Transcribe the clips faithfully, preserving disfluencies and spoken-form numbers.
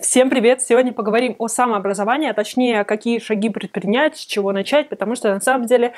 Всем привет! Сегодня поговорим о самообразовании, а точнее, какие шаги предпринять, с чего начать, потому что на самом деле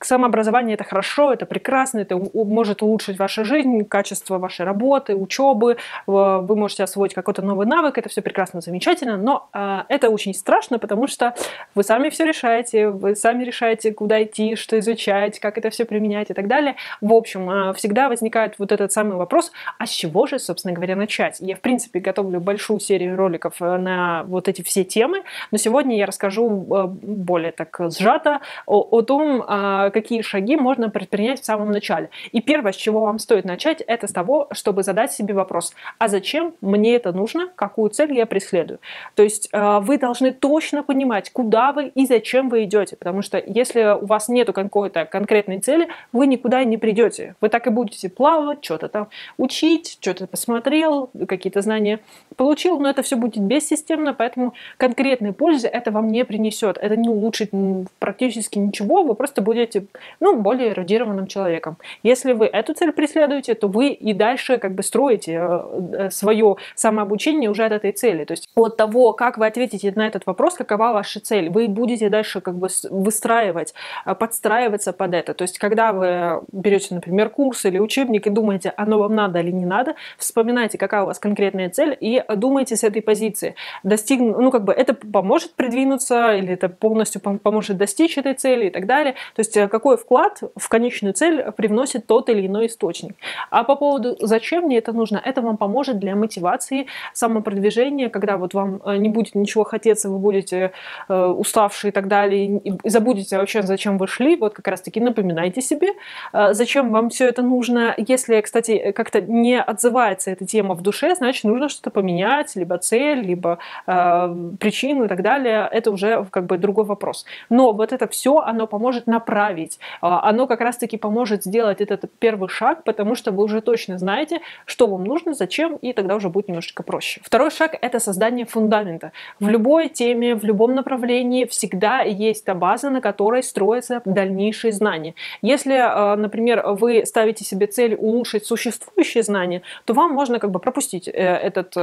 самообразование — это хорошо, это прекрасно, это может улучшить вашу жизнь, качество вашей работы, учебы, вы можете освоить какой-то новый навык, это все прекрасно, замечательно, но это очень страшно, потому что вы сами все решаете, вы сами решаете, куда идти, что изучать, как это все применять и так далее. В общем, всегда возникает вот этот самый вопрос, а с чего же, собственно говоря, начать? Я, в принципе, готовлю большую серию роликов на вот эти все темы, но сегодня я расскажу более так сжато о, о том, какие шаги можно предпринять в самом начале. И первое, с чего вам стоит начать, это с того, чтобы задать себе вопрос, а зачем мне это нужно, какую цель я преследую. То есть вы должны точно понимать, куда вы и зачем вы идете, потому что если у вас нету какой-то конкретной цели, вы никуда не придете. Вы так и будете плавать, что-то там учить, что-то посмотрел, какие-то знания получил, но это все будет бессистемно, поэтому конкретной пользы это вам не принесет, это не улучшит практически ничего, вы просто будете ну, более эрудированным человеком. Если вы эту цель преследуете, то вы и дальше как бы строите свое самообучение уже от этой цели. То есть от того, как вы ответите на этот вопрос, какова ваша цель, вы будете дальше как бы выстраивать, подстраиваться под это. То есть когда вы берете, например, курс или учебник и думаете, оно вам надо или не надо, вспоминайте, какая у вас конкретная цель и думайте с этой позиции. Достиг... Ну, как бы это поможет придвинуться или это полностью поможет достичь этой цели и так далее. То есть какой вклад в конечную цель привносит тот или иной источник. А по поводу зачем мне это нужно, это вам поможет для мотивации, самопродвижения, когда вот вам не будет ничего хотеться, вы будете э, уставшие и так далее, и забудете вообще, зачем вы шли, вот как раз-таки напоминайте себе, э, зачем вам все это нужно. Если, кстати, как-то не отзывается эта тема в душе, значит, нужно что-то поменять, либо цель, либо э, причину и так далее, это уже как бы другой вопрос. Но вот это все, оно поможет направить. Оно как раз-таки поможет сделать этот первый шаг, потому что вы уже точно знаете, что вам нужно, зачем, и тогда уже будет немножечко проще. Второй шаг – это создание фундамента. В любой теме, в любом направлении всегда есть та база, на которой строятся дальнейшие знания. Если, например, вы ставите себе цель улучшить существующие знания, то вам можно как бы пропустить этот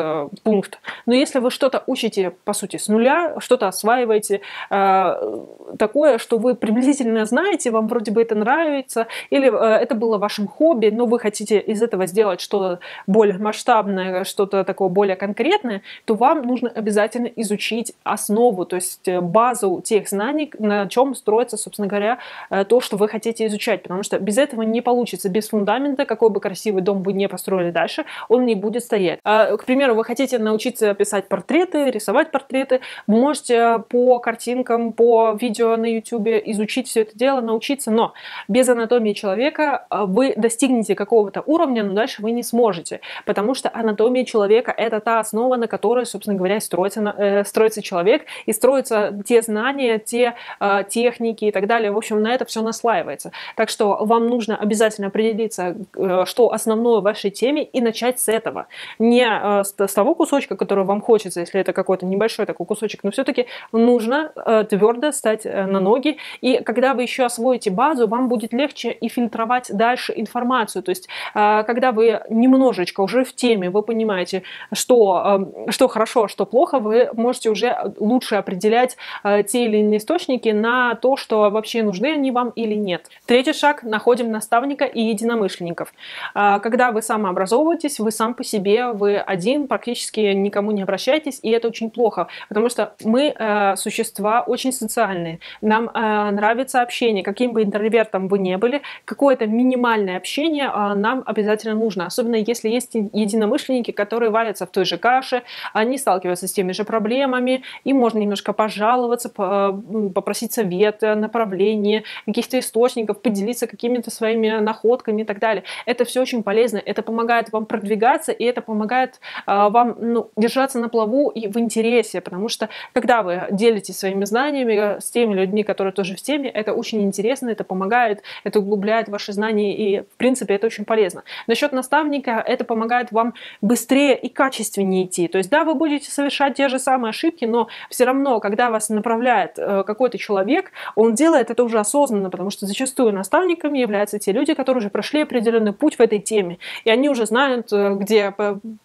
пункт. Но если вы что-то учите, по сути, с нуля, что-то осваиваете, такое, что вы приблизительно знаете, вам вроде бы это нравится, или э, это было вашим хобби, но вы хотите из этого сделать что-то более масштабное, что-то такое более конкретное, то вам нужно обязательно изучить основу, то есть базу тех знаний, на чем строится, собственно говоря, э, то, что вы хотите изучать, потому что без этого не получится, без фундамента, какой бы красивый дом вы не построили дальше, он не будет стоять. Э, к примеру, вы хотите научиться писать портреты, рисовать портреты, вы можете по картинкам, по видео на YouTube изучить все это дело, научиться, но без анатомии человека вы достигнете какого-то уровня, но дальше вы не сможете, потому что анатомия человека – это та основа, на которой, собственно говоря, строится, строится человек, и строятся те знания, те техники и так далее. В общем, на это все наслаивается. Так что вам нужно обязательно определиться, что основное в вашей теме, и начать с этого. Не с того кусочка, который вам хочется, если это какой-то небольшой такой кусочек, но все-таки нужно твердо стать на ноги, и когда вы еще освоите базу, вам будет легче и фильтровать дальше информацию. То есть, когда вы немножечко уже в теме, вы понимаете, что, что хорошо, что плохо, вы можете уже лучше определять те или иные источники на то, что вообще нужны они вам или нет. Третий шаг. Находим наставника и единомышленников. Когда вы самообразовываетесь, вы сам по себе, вы один, практически никому не обращаетесь, и это очень плохо, потому что мы существа очень социальные. Нам нравится общение. Каким бы интровертом вы не были, какое-то минимальное общение а, нам обязательно нужно, особенно если есть единомышленники, которые варятся в той же каше, они сталкиваются с теми же проблемами, им можно немножко пожаловаться, попросить совета, направления, каких-то источников, поделиться какими-то своими находками и так далее. Это все очень полезно, это помогает вам продвигаться, и это помогает а, вам ну, держаться на плаву и в интересе, потому что когда вы делитесь своими знаниями с теми людьми, которые тоже в теме, это очень интересно. интересно, это помогает, это углубляет ваши знания, и, в принципе, это очень полезно. Насчет наставника, это помогает вам быстрее и качественнее идти. То есть, да, вы будете совершать те же самые ошибки, но все равно, когда вас направляет какой-то человек, он делает это уже осознанно, потому что зачастую наставниками являются те люди, которые уже прошли определенный путь в этой теме, и они уже знают, где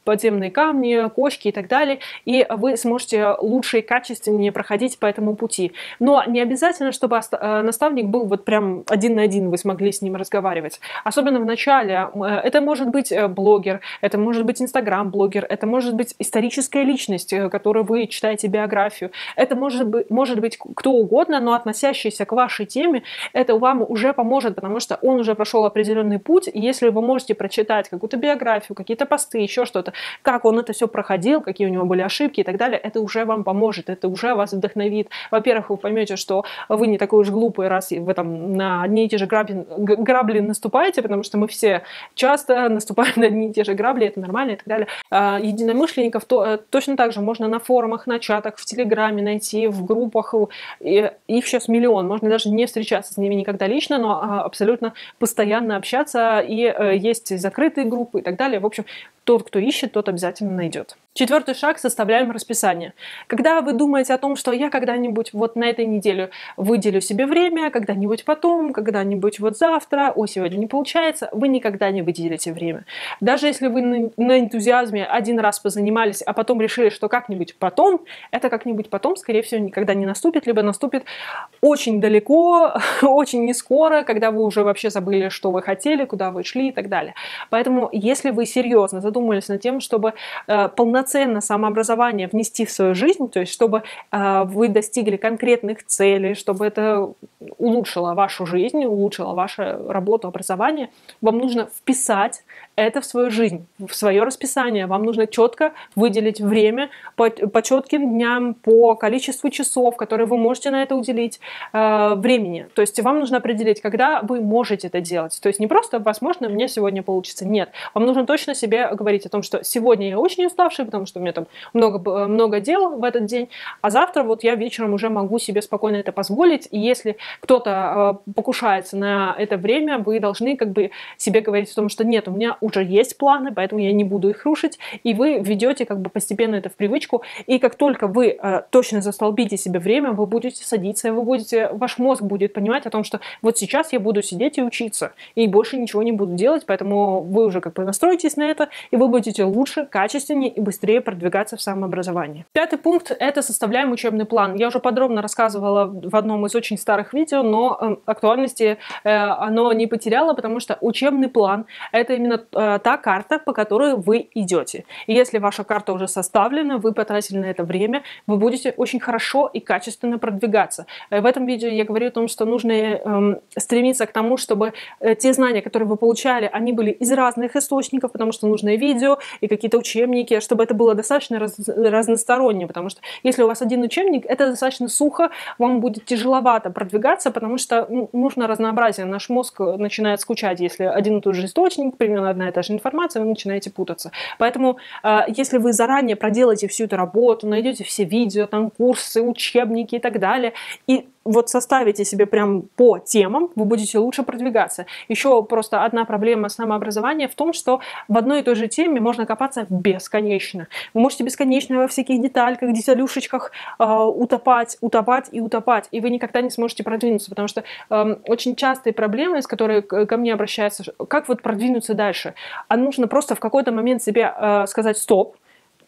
подземные камни, кочки и так далее, и вы сможете лучше и качественнее проходить по этому пути. Но не обязательно, чтобы наставник был вот прям один на один, вы смогли с ним разговаривать. Особенно в начале. Это может быть блогер, это может быть инстаграм-блогер, это может быть историческая личность, которую вы читаете биографию, это может быть, может быть кто угодно, но относящийся к вашей теме, это вам уже поможет, потому что он уже прошел определенный путь, и если вы можете прочитать какую-то биографию, какие-то посты, еще что-то, как он это все проходил, какие у него были ошибки и так далее, это уже вам поможет, это уже вас вдохновит. Во-первых, вы поймете, что вы не такой уж глупый, раз вы там на одни и те же грабли, грабли наступаете, потому что мы все часто наступаем на одни и те же грабли, это нормально и так далее. Единомышленников то, точно так же можно на форумах, на чатах, в Телеграме найти, в группах, и их сейчас миллион, можно даже не встречаться с ними никогда лично, но абсолютно постоянно общаться, и есть закрытые группы и так далее. В общем, тот, кто ищет, тот обязательно найдет. Четвертый шаг – составляем расписание. Когда вы думаете о том, что я когда-нибудь вот на этой неделе выделю себе время, когда-нибудь потом, когда-нибудь вот завтра, о, сегодня не получается, вы никогда не выделите время. Даже если вы на энтузиазме один раз позанимались, а потом решили, что как-нибудь потом, это как-нибудь потом, скорее всего, никогда не наступит, либо наступит очень далеко, очень нескоро, когда вы уже вообще забыли, что вы хотели, куда вы шли и так далее. Поэтому, если вы серьезно задумались над тем, чтобы э, полноценно полноценно самообразование внести в свою жизнь, то есть чтобы э, вы достигли конкретных целей, чтобы это улучшило вашу жизнь, улучшило вашу работу, образование, вам нужно вписать это в свою жизнь, в свое расписание. Вам нужно четко выделить время по, по четким дням, по количеству часов, которые вы можете на это уделить э, времени. То есть вам нужно определить, когда вы можете это делать. То есть не просто, возможно, мне сегодня получится. Нет. Вам нужно точно себе говорить о том, что сегодня я очень уставший, потому что у меня там много, много дел в этот день, а завтра вот я вечером уже могу себе спокойно это позволить. И если кто-то э, покушается на это время, вы должны как бы себе говорить о том, что нет, у меня уже есть планы, поэтому я не буду их рушить. И вы ведете как бы постепенно это в привычку. И как только вы э, точно застолбите себе время, вы будете садиться, вы будете, ваш мозг будет понимать о том, что вот сейчас я буду сидеть и учиться, и больше ничего не буду делать, поэтому вы уже как бы настроитесь на это, и вы будете лучше, качественнее и быстрее продвигаться в самообразовании. Пятый пункт – это составляем учебный план. Я уже подробно рассказывала в одном из очень старых видео, но э, актуальности э, оно не потеряло, потому что учебный план – это именно э, та карта, по которой вы идете. И если ваша карта уже составлена, вы потратили на это время, вы будете очень хорошо и качественно продвигаться. Э, в этом видео я говорю о том, что нужно э, стремиться к тому, чтобы э, те знания, которые вы получали, они были из разных источников, потому что нужны видео и какие-то учебники, чтобы это было достаточно раз, разносторонне, потому что если у вас один учебник, это достаточно сухо, вам будет тяжеловато продвигаться, потому что нужно разнообразие. Наш мозг начинает скучать, если один и тот же источник, примерно одна и та же информация, вы начинаете путаться. Поэтому, э, если вы заранее проделаете всю эту работу, найдете все видео, там, курсы, учебники и так далее, и вот составите себе прям по темам, вы будете лучше продвигаться. Еще просто одна проблема самообразования в том, что в одной и той же теме можно копаться бесконечно. Вы можете бесконечно во всяких детальках, деталюшечках э, утопать, утопать и утопать, и вы никогда не сможете продвинуться, потому что э, очень частые проблемы, с которой ко мне обращаются, как вот продвинуться дальше, а нужно просто в какой-то момент себе э, сказать «стоп»,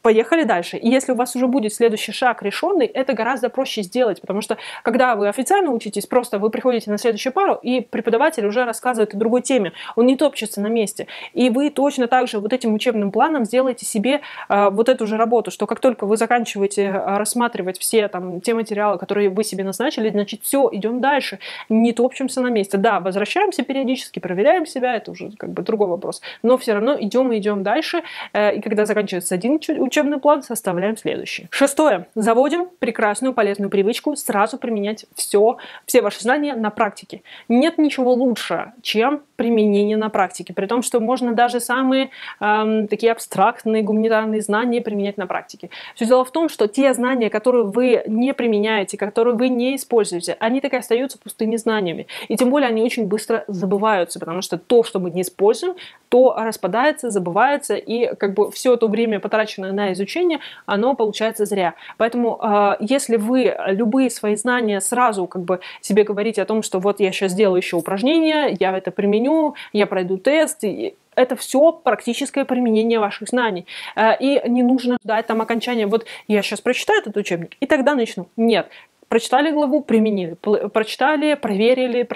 поехали дальше. И если у вас уже будет следующий шаг решенный, это гораздо проще сделать, потому что, когда вы официально учитесь, просто вы приходите на следующую пару, и преподаватель уже рассказывает о другой теме, он не топчется на месте. И вы точно так же вот этим учебным планом сделаете себе э, вот эту же работу, что как только вы заканчиваете рассматривать все там те материалы, которые вы себе назначили, значит, все, идем дальше, не топчемся на месте. Да, возвращаемся периодически, проверяем себя, это уже как бы другой вопрос, но все равно идем и идем дальше, э, и когда заканчивается один учебник, учебный план составляем следующий. Шестое. Заводим прекрасную полезную привычку сразу применять все, все ваши знания на практике. Нет ничего лучше, чем применение на практике, при том, что можно даже самые эм, такие абстрактные гуманитарные знания применять на практике. Все дело в том, что те знания, которые вы не применяете, которые вы не используете, они так и остаются пустыми знаниями. И тем более они очень быстро забываются, потому что то, что мы не используем, то распадается, забывается, и как бы все то время, потраченное на изучение, оно получается зря. Поэтому э, если вы любые свои знания сразу как бы себе говорите о том, что вот я сейчас делаю еще упражнение, я это применю, я пройду тест, и это все практическое применение ваших знаний. Э, и не нужно ждать там окончания, вот я сейчас прочитаю этот учебник и тогда начну. Нет. Прочитали главу, применили. Прочитали, проверили,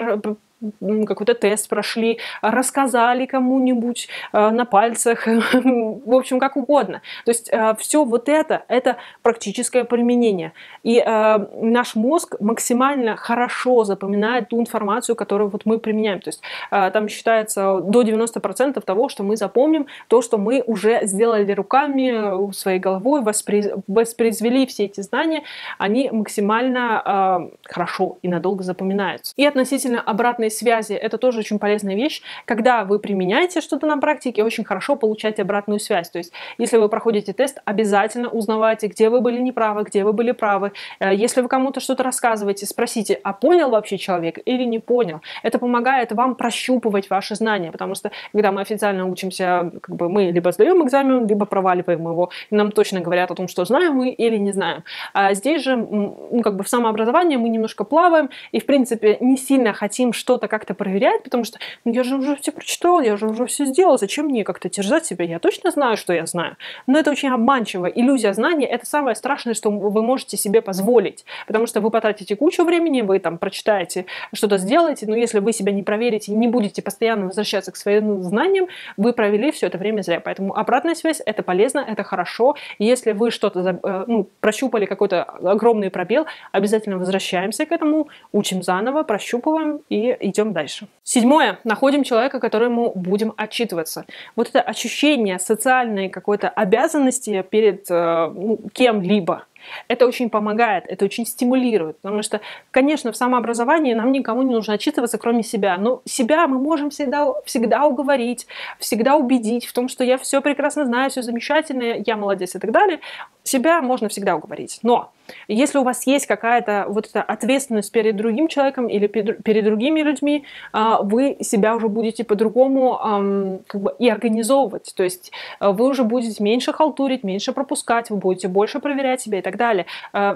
какой-то тест прошли, рассказали кому-нибудь э, на пальцах, в общем, как угодно. То есть э, все вот это, это практическое применение. И э, наш мозг максимально хорошо запоминает ту информацию, которую вот мы применяем. То есть э, там считается до девяноста процентов того, что мы запомним, то, что мы уже сделали руками, своей головой, восприз... воспроизвели все эти знания, они максимально э, хорошо и надолго запоминаются. И относительно обратной связи. Это тоже очень полезная вещь. Когда вы применяете что-то на практике, очень хорошо получаете обратную связь. То есть, если вы проходите тест, обязательно узнавайте, где вы были неправы, где вы были правы. Если вы кому-то что-то рассказываете, спросите, а понял вообще человек или не понял. Это помогает вам прощупывать ваши знания, потому что, когда мы официально учимся, как бы мы либо сдаем экзамен, либо проваливаем его. И нам точно говорят о том, что знаем мы или не знаем. А здесь же, ну, как бы в самообразовании мы немножко плаваем и, в принципе, не сильно хотим что что-то как-то проверять, потому что ну, я же уже все прочитал, я же уже все сделал, зачем мне как-то терзать себя, я точно знаю, что я знаю. Но это очень обманчиво. Иллюзия знания — это самое страшное, что вы можете себе позволить, потому что вы потратите кучу времени, вы там прочитаете, что-то сделаете, но если вы себя не проверите, не будете постоянно возвращаться к своим знаниям, вы провели все это время зря. Поэтому обратная связь — это полезно, это хорошо. Если вы что-то ну, прощупали, какой-то огромный пробел, обязательно возвращаемся к этому, учим заново, прощупываем и идем дальше. Седьмое. Находим человека, которому будем отчитываться. Вот это ощущение социальной какой-то обязанности перед э, ну, кем-либо. Это очень помогает, это очень стимулирует, потому что, конечно, в самообразовании нам никому не нужно отчитываться, кроме себя, но себя мы можем всегда, всегда уговорить, всегда убедить в том, что я все прекрасно знаю, все замечательно, я молодец и так далее. Себя можно всегда уговорить, но если у вас есть какая-то вот эта ответственность перед другим человеком или перед, перед другими людьми, вы себя уже будете по-другому как бы и организовывать, то есть вы уже будете меньше халтурить, меньше пропускать, вы будете больше проверять себя и так далее.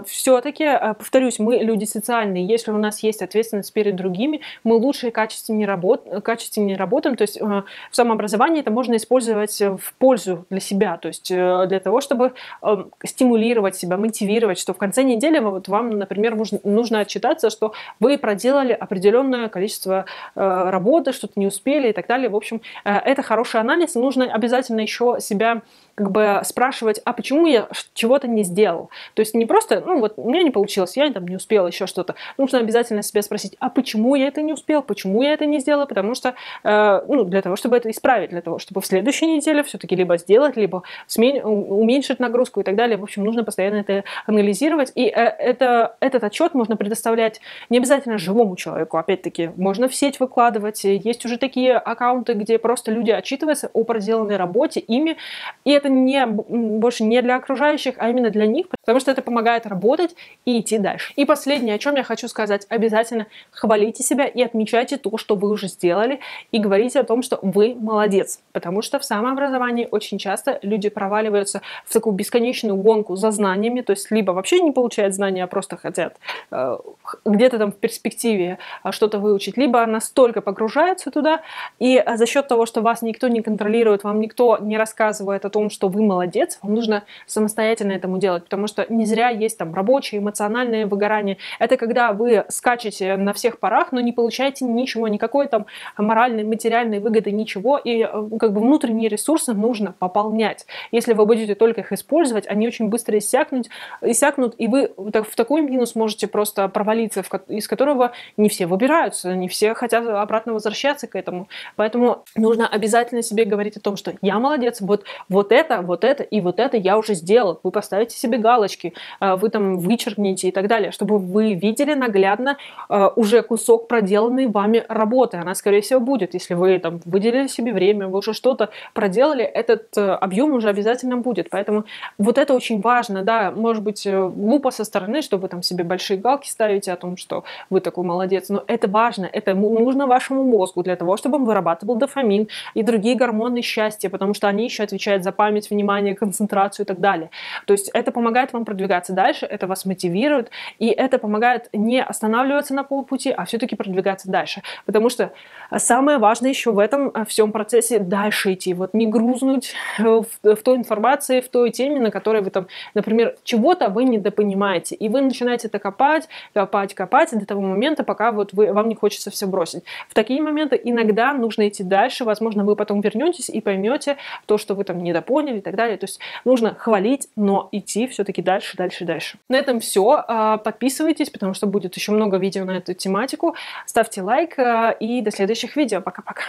Все-таки, повторюсь, мы люди социальные. Если у нас есть ответственность перед другими, мы лучше и качественнее, работ... качественнее работаем. То есть в самообразовании это можно использовать в пользу для себя, то есть для того, чтобы стимулировать себя, мотивировать, что в конце недели вот вам, например, нужно отчитаться, что вы проделали определенное количество работы, что-то не успели и так далее. В общем, это хороший анализ. Нужно обязательно еще себя как бы спрашивать, а почему я чего-то не сделал? То есть не просто, ну вот у меня не получилось, я там не успела, еще что-то. Нужно обязательно себя спросить, а почему я это не успел, почему я это не сделала, потому что, э, ну, для того, чтобы это исправить, для того, чтобы в следующей неделе все-таки либо сделать, либо смен... уменьшить нагрузку и так далее. В общем, нужно постоянно это анализировать. И э, это, этот отчет можно предоставлять не обязательно живому человеку, опять-таки, можно в сеть выкладывать. Есть уже такие аккаунты, где просто люди отчитываются о проделанной работе ими, и это не, больше не для окружающих, а именно для них, потому что это помогает работать и идти дальше. И последнее, о чем я хочу сказать, обязательно хвалите себя и отмечайте то, что вы уже сделали, и говорите о том, что вы молодец, потому что в самообразовании очень часто люди проваливаются в такую бесконечную гонку за знаниями, то есть либо вообще не получают знания, а просто хотят э, где-то там в перспективе что-то выучить, либо настолько погружаются туда, и за счет того, что вас никто не контролирует, вам никто не рассказывает о том, что вы молодец, вам нужно самостоятельно этому делать, потому что не зря есть там рабочие, эмоциональные выгорания. Это когда вы скачете на всех парах, но не получаете ничего, никакой там моральной, материальной выгоды, ничего, и как бы внутренние ресурсы нужно пополнять. Если вы будете только их использовать, они очень быстро иссякнут, иссякнут и вы в такой минус можете просто провалиться, из которого не все выбираются, не все хотят обратно возвращаться к этому. Поэтому нужно обязательно себе говорить о том, что я молодец, вот, вот это это, вот это и вот это я уже сделал. Вы поставите себе галочки, вы там вычеркните и так далее, чтобы вы видели наглядно уже кусок проделанной вами работы. Она, скорее всего, будет. Если вы там выделили себе время, вы уже что-то проделали, этот объем уже обязательно будет. Поэтому вот это очень важно, да, может быть, глупо со стороны, что вы там себе большие галки ставите о том, что вы такой молодец, но это важно, это нужно вашему мозгу для того, чтобы он вырабатывал дофамин и другие гормоны счастья, потому что они еще отвечают за память, внимание, концентрацию и так далее. То есть это помогает вам продвигаться дальше, это вас мотивирует, и это помогает не останавливаться на полпути, а все-таки продвигаться дальше. Потому что самое важное еще в этом всем процессе дальше идти, вот не грузнуть в, в той информации, в той теме, на которой вы там, например, чего-то вы недопонимаете, и вы начинаете это копать, копать, копать до того момента, пока вот вы, вам не хочется все бросить. В такие моменты иногда нужно идти дальше, возможно, вы потом вернетесь и поймете то, что вы там недопоняли и так далее. То есть нужно хвалить, но идти все-таки дальше, дальше, дальше. На этом все. Подписывайтесь, потому что будет еще много видео на эту тематику. Ставьте лайк и до следующих видео. Пока-пока.